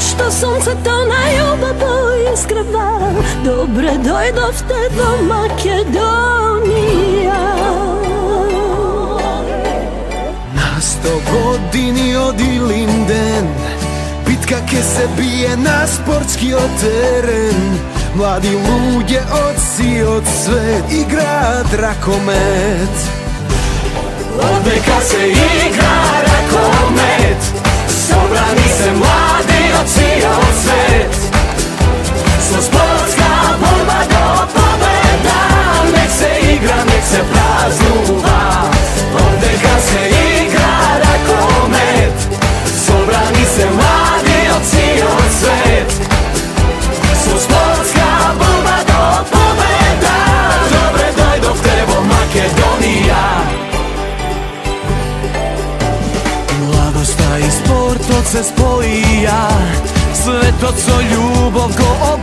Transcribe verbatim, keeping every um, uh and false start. što sunce tona ljubav iskrva. Dobre dojdovte do Makedonija. Na sto godini od Ilinden bitka ke se bije na sportski teren. Mladi luđe od si od svet igra drakomet. Od neka se igra drakomet, sobrani se mladi od si od svet. Smo sportska borba do pobjeda, nek se igra, nek se praznuva. Od neka se igra drakomet, sobrani se mladi od si od svet. Smo sportska borba do pobjeda, dobre dojdo v tevo Makedonija. Mladost i sport, to se spojija, sve to co ljubov ko